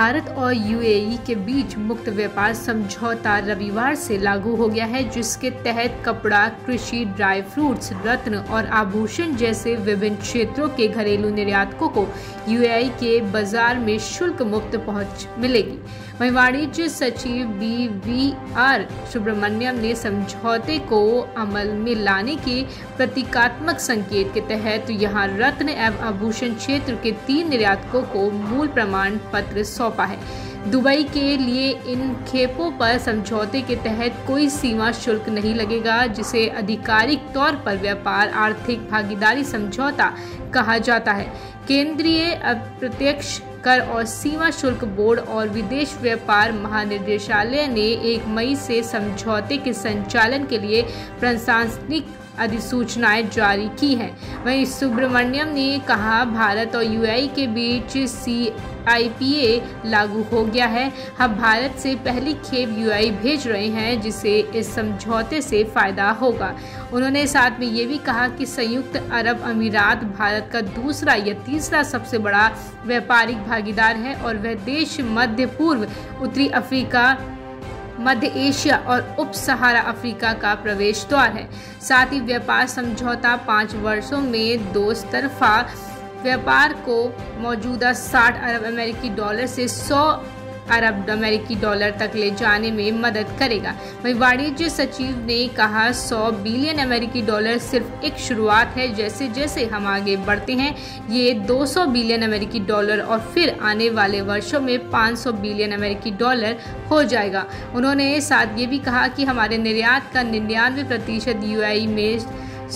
भारत और यूएई के बीच मुक्त व्यापार समझौता रविवार से लागू हो गया है, जिसके तहत कपड़ा, कृषि, ड्राई फ्रूट्स, रत्न और आभूषण जैसे विभिन्न क्षेत्रों के घरेलू निर्यातकों को यूएई के बाजार में शुल्क मुक्त पहुंच मिलेगी। वहीं वाणिज्य सचिव BVR सुब्रह्मण्यम ने समझौते को अमल में लाने के प्रतीकात्मक संकेत के तहत यहाँ रत्न एवं आभूषण क्षेत्र के 3 निर्यातकों को मूल प्रमाण पत्र सौंपा है। दुबई के लिए इन खेपों पर समझौते के तहत कोई सीमा शुल्क नहीं लगेगा, जिसे आधिकारिक तौर पर व्यापार आर्थिक भागीदारी समझौता कहा जाता है। केंद्रीय अप्रत्यक्ष कर और सीमा शुल्क बोर्ड और विदेश व्यापार महानिदेशालय ने 1 मई से समझौते के संचालन के लिए प्रशासनिक अधिसूचनाएं जारी की हैं। वहीं सुब्रह्मण्यम ने कहा, भारत और यूएई के बीच CIPA लागू हो गया है। हम भारत से पहली खेप यूएई भेज रहे हैं, जिसे इस समझौते से फ़ायदा होगा। उन्होंने साथ में ये भी कहा कि संयुक्त अरब अमीरात भारत का दूसरा या तीसरा सबसे बड़ा व्यापारिक भागीदार है और वह देश मध्य पूर्व, उत्तरी अफ्रीका, मध्य एशिया और उप सहारा अफ्रीका का प्रवेश द्वार है। साथ ही व्यापार समझौता 5 वर्षों में 2 तरफा व्यापार को मौजूदा 60 अरब अमेरिकी डॉलर से 100 अरब अमेरिकी डॉलर तक ले जाने में मदद करेगा। वहीं वाणिज्य सचिव ने कहा, 100 बिलियन अमेरिकी डॉलर सिर्फ एक शुरुआत है। जैसे जैसे हम आगे बढ़ते हैं, ये 200 बिलियन अमेरिकी डॉलर और फिर आने वाले वर्षों में 500 बिलियन अमेरिकी डॉलर हो जाएगा। उन्होंने साथ ये भी कहा कि हमारे निर्यात का 99% यूएई में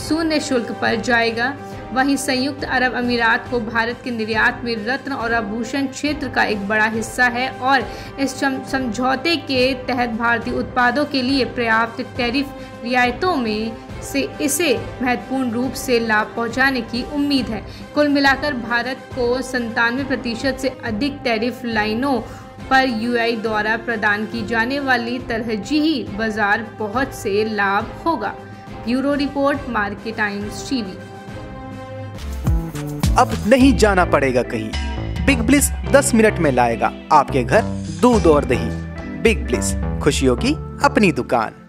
शून्य शुल्क पर जाएगा। वहीं संयुक्त अरब अमीरात को भारत के निर्यात में रत्न और आभूषण क्षेत्र का एक बड़ा हिस्सा है और इस समझौते के तहत भारतीय उत्पादों के लिए पर्याप्त टैरिफ रियायतों में से इसे महत्वपूर्ण रूप से लाभ पहुंचाने की उम्मीद है। कुल मिलाकर भारत को 97% से अधिक टैरिफ लाइनों पर यूएई द्वारा प्रदान की जाने वाली तरजीही बाजार पहुँच से लाभ होगा। Bureau report, market times TV। अब नहीं जाना पड़ेगा कहीं, बिग ब्लिस 10 मिनट में लाएगा आपके घर दूध और दही। बिग ब्लिस, खुशियों की अपनी दुकान।